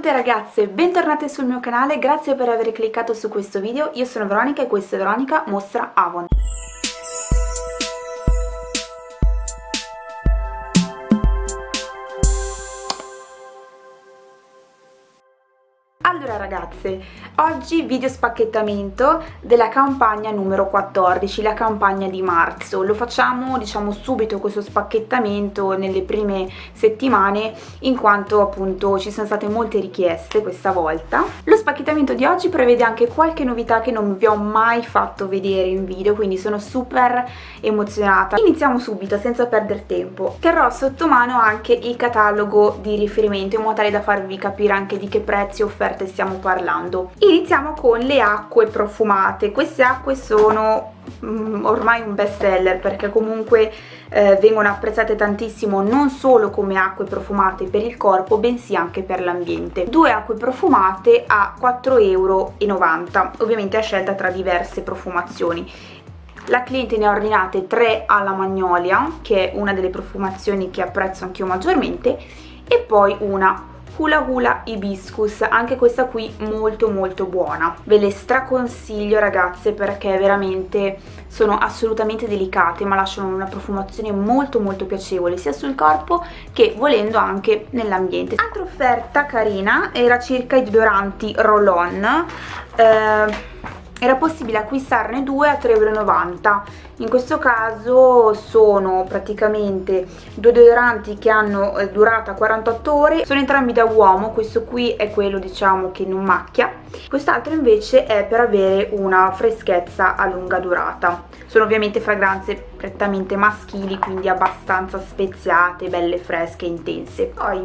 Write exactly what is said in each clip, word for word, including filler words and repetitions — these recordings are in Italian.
tutte ragazze, bentornate sul mio canale, grazie per aver cliccato su questo video, io sono Veronica e questa è Veronica Mostra Avon. Allora ragazze, oggi video spacchettamento della campagna numero quattordici, la campagna di marzo. Lo facciamo diciamo subito questo spacchettamento nelle prime settimane, in quanto appunto ci sono state molte richieste questa volta. Lo spacchettamento di oggi prevede anche qualche novità che non vi ho mai fatto vedere in video, quindi sono super emozionata. Iniziamo subito senza perdere tempo. Terrò sotto mano anche il catalogo di riferimento in modo tale da farvi capire anche di che prezzi offerte stiamo parlando. Iniziamo con le acque profumate. Queste acque sono mm, ormai un best seller perché comunque eh, vengono apprezzate tantissimo, non solo come acque profumate per il corpo bensì anche per l'ambiente. Due acque profumate a quattro e novanta euro, ovviamente a scelta tra diverse profumazioni. La cliente ne ha ordinate tre alla Magnolia, che è una delle profumazioni che apprezzo anch'io maggiormente, e poi una Hula Hula Ibiscus, anche questa qui molto molto buona. Ve le straconsiglio ragazze perché veramente sono assolutamente delicate ma lasciano una profumazione molto molto piacevole sia sul corpo che volendo anche nell'ambiente. Altra offerta carina era circa i deodoranti roll-on, eh, era possibile acquistarne due a tre e novanta euro. In questo caso sono praticamente due deodoranti che hanno durata quarantotto ore, sono entrambi da uomo, questo qui è quello diciamo che non macchia, quest'altro invece è per avere una freschezza a lunga durata. Sono ovviamente fragranze prettamente maschili, quindi abbastanza speziate, belle, fresche, intense. Poi,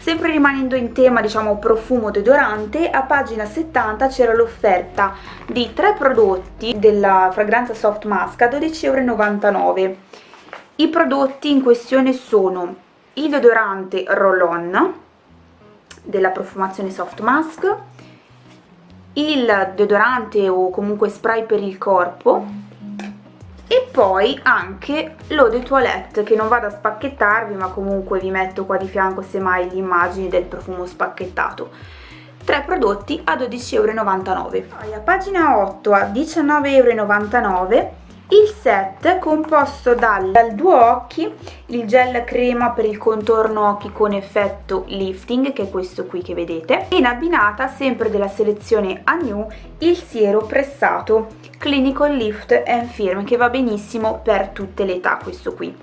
sempre rimanendo in tema diciamo profumo deodorante, a pagina settanta c'era l'offerta di tre prodotti della fragranza Soft Mask a dodici e novantanove euro. I prodotti in questione sono il deodorante roll-on della profumazione Soft Mask, il deodorante o comunque spray per il corpo e poi anche l'eau de toilette, che non vado a spacchettarvi ma comunque vi metto qua di fianco semmai l'immagine del profumo spacchettato. Tre prodotti a dodici e novantanove euro. Poi a pagina otto a diciannove e novantanove euro il set composto dal, dal duo occhi, il gel crema per il contorno occhi con effetto lifting, che è questo qui che vedete, e in abbinata sempre della selezione Anew il siero pressato Clinical Lift and Firm, che va benissimo per tutte le età questo qui.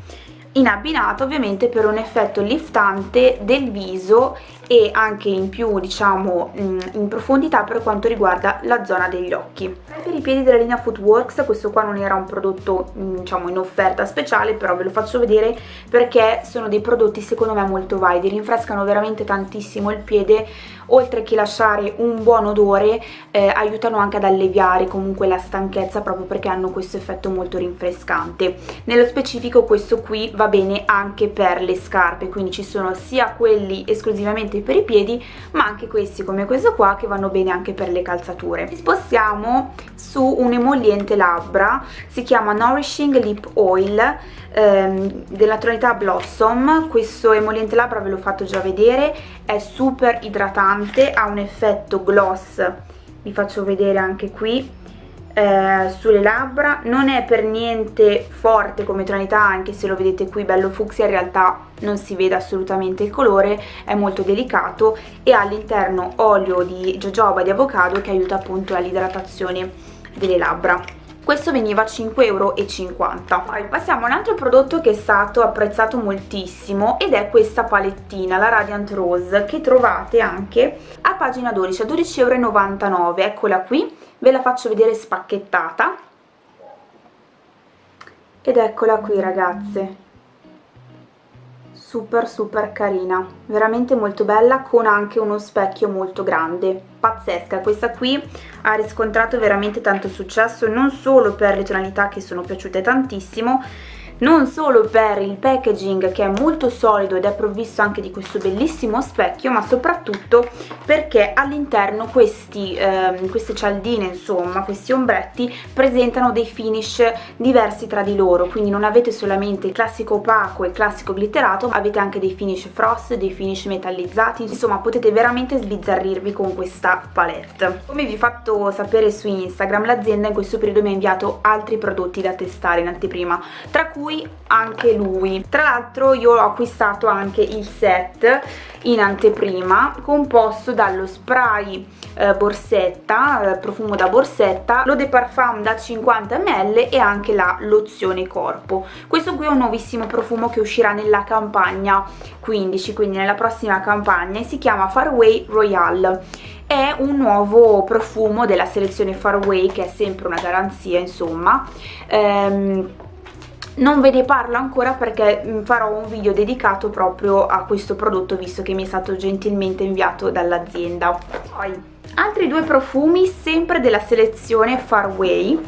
In abbinato ovviamente per un effetto liftante del viso e anche in più diciamo in profondità per quanto riguarda la zona degli occhi. Per i piedi della linea Footworks, questo qua non era un prodotto diciamo in offerta speciale, però ve lo faccio vedere perché sono dei prodotti secondo me molto validi, rinfrescano veramente tantissimo il piede, oltre che lasciare un buon odore eh, aiutano anche ad alleviare comunque la stanchezza proprio perché hanno questo effetto molto rinfrescante. Nello specifico questo qui va bene anche per le scarpe, quindi ci sono sia quelli esclusivamente per i piedi ma anche questi come questo qua che vanno bene anche per le calzature. Ci spostiamo su un emolliente labbra, si chiama Nourishing Lip Oil ehm, della tonalità Blossom. Questo emolliente labbra ve l'ho fatto già vedere, è super idratante, ha un effetto gloss, vi faccio vedere anche qui Eh, sulle labbra. Non è per niente forte come tonalità, anche se lo vedete qui bello fucsia, in realtà non si vede assolutamente il colore, è molto delicato e ha all'interno olio di jojoba, di avocado, che aiuta appunto all'idratazione delle labbra. Questo veniva a cinque e cinquanta euro. Poi passiamo a un altro prodotto che è stato apprezzato moltissimo ed è questa palettina, la Radiant Rose, che trovate anche a pagina dodici, a dodici e novantanove euro. Eccola qui, ve la faccio vedere spacchettata ed eccola qui ragazze, super super carina, veramente molto bella, con anche uno specchio molto grande, pazzesca. Questa qui ha riscontrato veramente tanto successo, non solo per le tonalità che sono piaciute tantissimo non solo per il packaging che è molto solido ed è provvisto anche di questo bellissimo specchio, ma soprattutto perché all'interno questi, eh, queste cialdine, insomma questi ombretti, presentano dei finish diversi tra di loro, quindi non avete solamente il classico opaco e il classico glitterato, ma avete anche dei finish frost, dei finish metallizzati, insomma potete veramente sbizzarrirvi con questa palette. Come vi ho fatto sapere su Instagram, l'azienda in questo periodo mi ha inviato altri prodotti da testare in anteprima, tra cui anche lui. Tra l'altro io ho acquistato anche il set in anteprima, composto dallo spray eh, borsetta, eh, profumo da borsetta, l'eau de parfum da cinquanta millilitri e anche la lozione corpo. Questo qui è un nuovissimo profumo che uscirà nella campagna quindici, quindi nella prossima campagna, e si chiama Far Away Royale. È un nuovo profumo della selezione Far Away, che è sempre una garanzia, insomma. Ehm, non ve ne parlo ancora perché farò un video dedicato proprio a questo prodotto, visto che mi è stato gentilmente inviato dall'azienda. Poi altri due profumi sempre della selezione Far Away.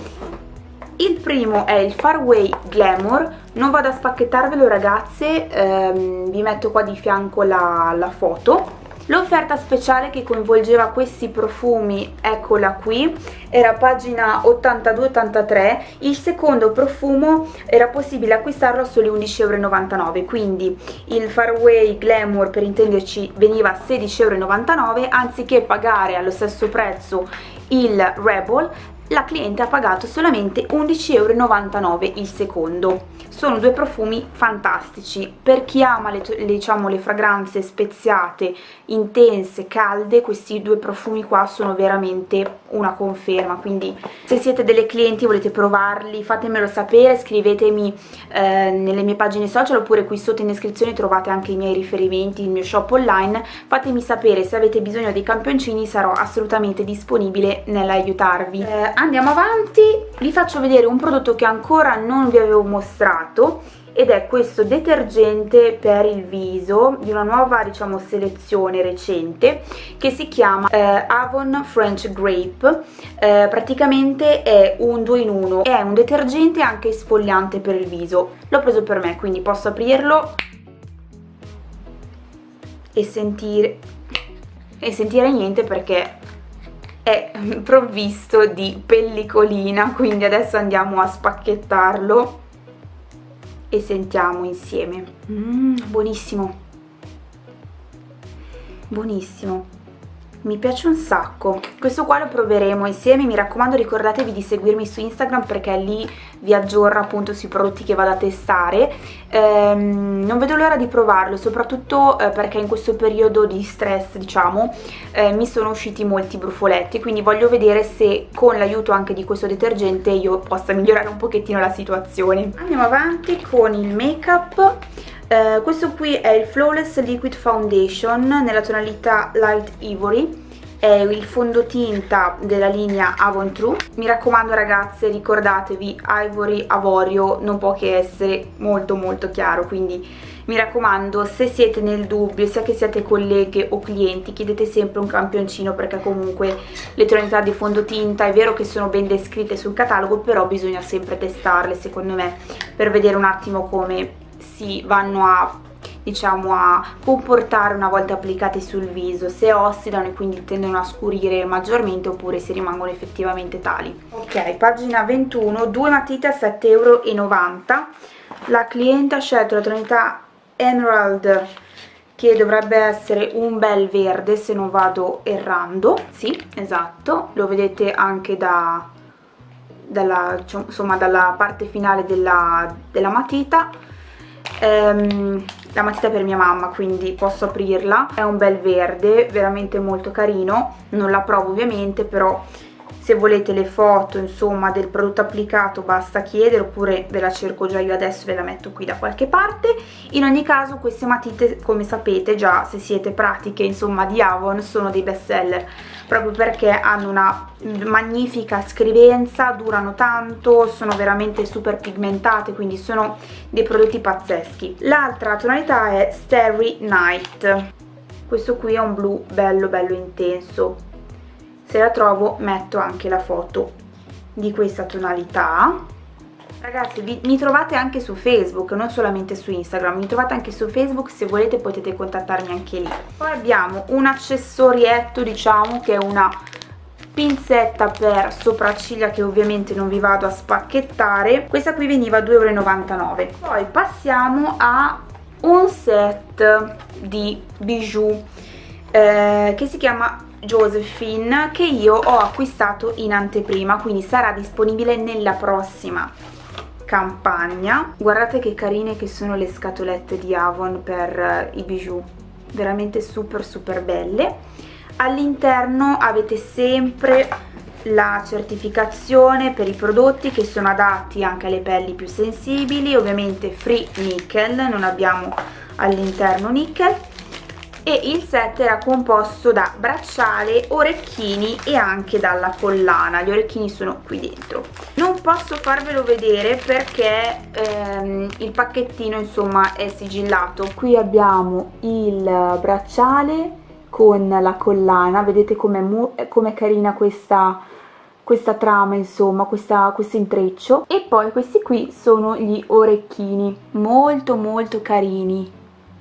Il primo è il Far Away Glamour. Non vado a spacchettarvelo, ragazze, ehm, vi metto qua di fianco la, la foto. L'offerta speciale che coinvolgeva questi profumi, eccola qui, era pagina ottantadue ottantatré, il secondo profumo era possibile acquistarlo a soli undici e novantanove euro, quindi il Far Away Glamour, per intenderci, veniva a sedici e novantanove euro, anziché pagare allo stesso prezzo il Rebel, la cliente ha pagato solamente undici e novantanove euro il secondo. Sono due profumi fantastici, per chi ama le, diciamo, le fragranze speziate, intense, calde, questi due profumi qua sono veramente una conferma, quindi se siete delle clienti e volete provarli fatemelo sapere, scrivetemi eh, nelle mie pagine social, oppure qui sotto in descrizione trovate anche i miei riferimenti, il mio shop online, fatemi sapere se avete bisogno dei campioncini, sarò assolutamente disponibile nell'aiutarvi. Eh, andiamo avanti, vi faccio vedere un prodotto che ancora non vi avevo mostrato ed è questo detergente per il viso di una nuova, diciamo, selezione recente che si chiama eh, Avon French Grape. Eh, praticamente è un due in uno, è un detergente anche esfoliante per il viso. L'ho preso per me, quindi posso aprirlo e sentire e sentire niente perché è provvisto di pellicolina, quindi adesso andiamo a spacchettarlo e sentiamo insieme. Mm, buonissimo, buonissimo, mi piace un sacco. Questo qua lo proveremo insieme, mi raccomando ricordatevi di seguirmi su Instagram perché lì vi aggiorno appunto sui prodotti che vado a testare. Ehm, non vedo l'ora di provarlo, soprattutto eh, perché in questo periodo di stress, diciamo, eh, mi sono usciti molti brufoletti, quindi voglio vedere se con l'aiuto anche di questo detergente io possa migliorare un pochettino la situazione. Andiamo avanti con il make up. Eh, questo qui è il Flawless Liquid Foundation nella tonalità Light Ivory, è il fondotinta della linea Avon True. Mi raccomando ragazze, ricordatevi, Ivory Avorio non può che essere molto molto chiaro, quindi mi raccomando, se siete nel dubbio, sia che siate colleghe o clienti, chiedete sempre un campioncino perché comunque le tonalità di fondotinta è vero che sono ben descritte sul catalogo, però bisogna sempre testarle secondo me per vedere un attimo come si vanno a, diciamo, a comportare una volta applicati sul viso, se ossidano e quindi tendono a scurire maggiormente oppure se rimangono effettivamente tali. Ok, pagina ventuno, due matite a sette e novanta euro, la cliente ha scelto la tonalità Emerald che dovrebbe essere un bel verde se non vado errando, sì esatto, lo vedete anche da, dalla, insomma, dalla parte finale della, della matita. Um, la matita per mia mamma, quindi posso aprirla, è un bel verde veramente molto carino, non la provo ovviamente, però se volete le foto insomma del prodotto applicato basta chiedere, oppure ve la cerco già io adesso, ve la metto qui da qualche parte. In ogni caso queste matite, come sapete già se siete pratiche insomma di Avon, sono dei best seller proprio perché hanno una magnifica scrivenza, durano tanto, sono veramente super pigmentate, quindi sono dei prodotti pazzeschi. L'altra tonalità è Starry Night, questo qui è un blu bello bello intenso, se la trovo metto anche la foto di questa tonalità. Ragazzi, vi, mi trovate anche su Facebook, non solamente su Instagram, mi trovate anche su Facebook, se volete potete contattarmi anche lì. Poi abbiamo un accessorietto, diciamo, che è una pinzetta per sopracciglia che ovviamente non vi vado a spacchettare. Questa qui veniva a due euro e novantanove. Poi passiamo a un set di bijou eh, che si chiama Josephine, che io ho acquistato in anteprima, quindi sarà disponibile nella prossima campagna. Guardate che carine che sono le scatolette di Avon per i bijou, veramente super super belle. All'interno avete sempre la certificazione per i prodotti che sono adatti anche alle pelli più sensibili, ovviamente free nickel, non abbiamo all'interno nickel, e il set era composto da bracciale, orecchini e anche dalla collana. Gli orecchini sono qui dentro, non posso farvelo vedere perché ehm, il pacchettino insomma è sigillato. Qui abbiamo il bracciale con la collana, vedete com'è com'è carina questa, questa trama, insomma, questa, questo intreccio. E poi questi qui sono gli orecchini, molto molto carini,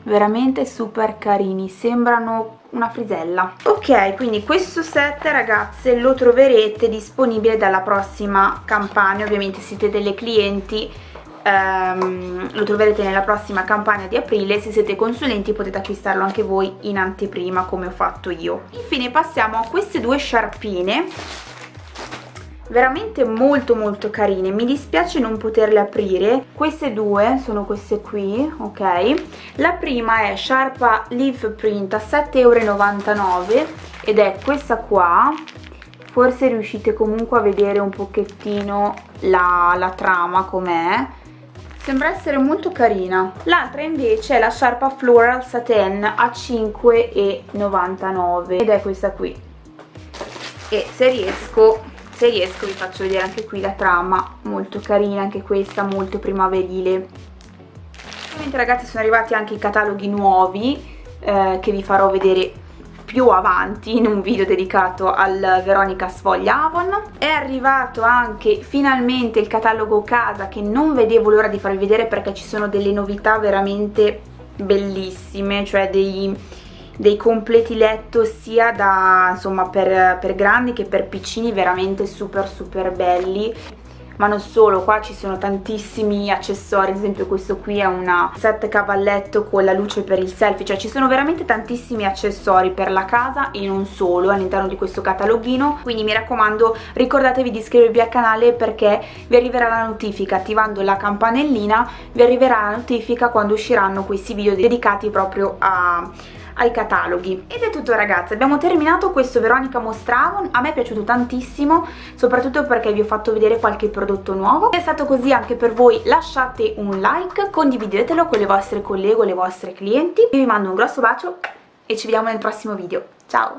veramente super carini, sembrano una frisella. Ok, quindi questo set, ragazze, lo troverete disponibile dalla prossima campagna. Ovviamente siete delle clienti, Um, lo troverete nella prossima campagna di aprile. Se siete consulenti potete acquistarlo anche voi in anteprima, come ho fatto io. Infine passiamo a queste due sciarpine, veramente molto molto carine. Mi dispiace non poterle aprire. Queste due sono queste qui, ok? La prima è sciarpa Leaf Print a sette euro e novantanove ed è questa qua. Forse riuscite comunque a vedere un pochettino la, la trama com'è. Sembra essere molto carina. L'altra invece è la sciarpa Floral Satin a cinque e novantanove ed è questa qui, e se riesco, se riesco vi faccio vedere anche qui la trama, molto carina anche questa, molto primaverile. Ovviamente, ragazzi, sono arrivati anche i cataloghi nuovi eh, che vi farò vedere più avanti in un video dedicato al Veronica Sfoglia Avon. È arrivato anche finalmente il catalogo casa, che non vedevo l'ora di farvi vedere perché ci sono delle novità veramente bellissime, cioè dei, dei completi letto sia da, insomma, per, per grandi che per piccini, veramente super super belli. Ma non solo, qua ci sono tantissimi accessori, ad esempio questo qui è una set cavalletto con la luce per il selfie, cioè ci sono veramente tantissimi accessori per la casa e non solo all'interno di questo cataloghino. Quindi mi raccomando, ricordatevi di iscrivervi al canale perché vi arriverà la notifica, attivando la campanellina vi arriverà la notifica quando usciranno questi video dedicati proprio a... ai cataloghi. Ed è tutto, ragazzi, abbiamo terminato questo Veronica Mostra Avon. A me è piaciuto tantissimo, soprattutto perché vi ho fatto vedere qualche prodotto nuovo. Se è stato così anche per voi, lasciate un like, condividetelo con le vostre colleghe o le vostre clienti. Io vi mando un grosso bacio e ci vediamo nel prossimo video. Ciao!